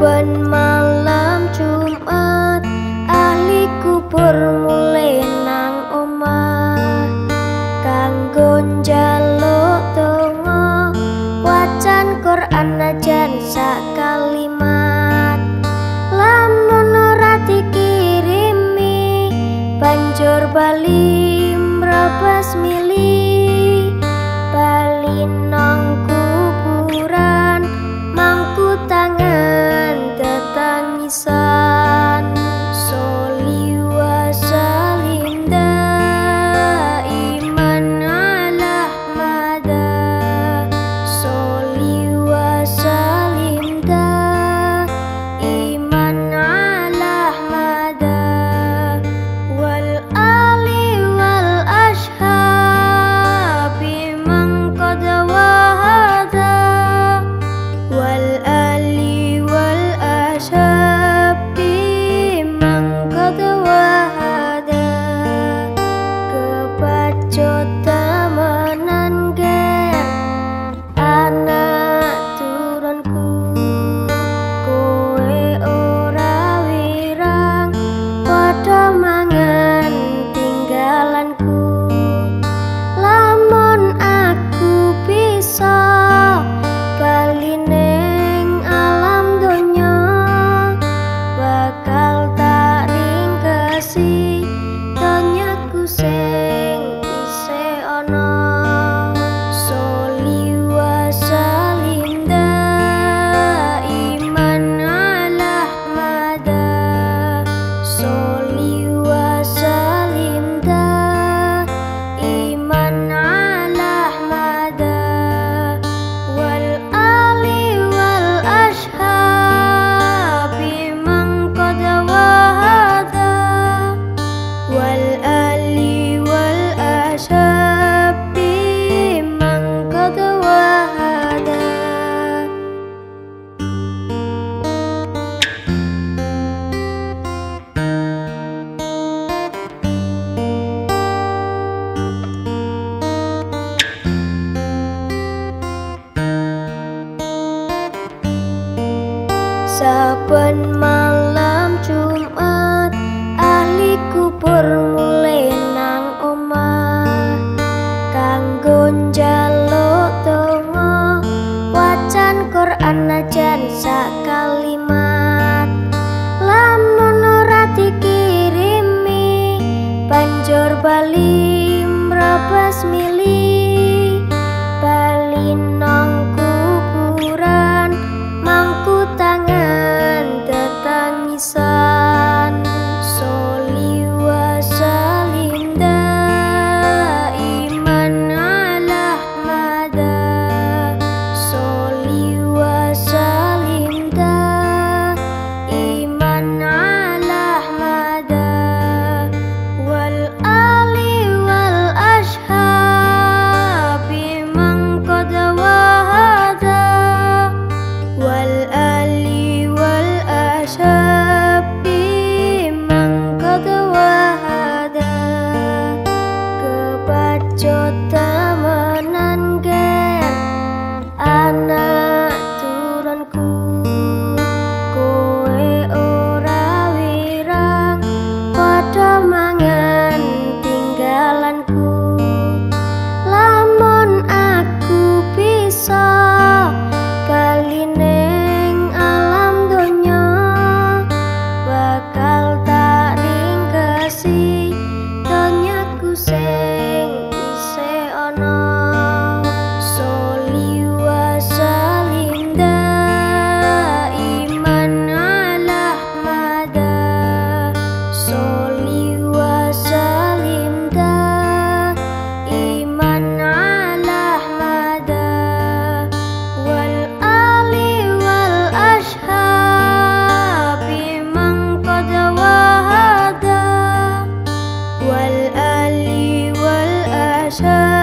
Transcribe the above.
Saben malam Jumat, ahli kubur mulai nang omah, kanggo njaluk donga, wacan Quran ajan sak kalimat. Lamun ora dikirimi, banjur bali mrabas mili, bali nang kuburan, mangku tangan tetangisan. Sholli wa sallim daiman ala mada, sholli wa sallim daiman ala mada, wal ali wal ashabi man qad wahada, wal ali wal ashabi man qad wahada. Kepacot temenan ger anak turunku, kowe ora wirang padha mangan tinggalanku. Lamun aku bisa bali ning alam donya, bakal tak ringkesi donyaku sing isih ana. Sholli wa sallim daiman ala mada, sholli wa sallim daiman ala mada, wal ali wal ashabi man qad wahada, wal ali wal ashabi man qad wahada. Saben malam Jumat, ahli kubur mulai nang omah, kanggo njaluk donga, wacan Quran ajan sak kalimat. Lamun ora dikirimi, banjur bali mrabas mili, bali nang kuburan, mangku tangan tetangisan. Sholli wa sallim daiman ala mada, sholli wa sallim daiman ala mada, wal ali wal ashabi man qad wahada, wal ali wal ashabi man qad wahada. Kepacot temenan ger anak turunku, kowe ora wirang padha mangan tinggalanku. Lamun aku bisa bali ning alam donya, bakal tak ringkesi donyaku sing isih ana. Sholli wa sallim daiman ala mada, sholli wa sallim daiman ala mada, wal ali wal ashabi man qad wahada, wal ali wal ashabi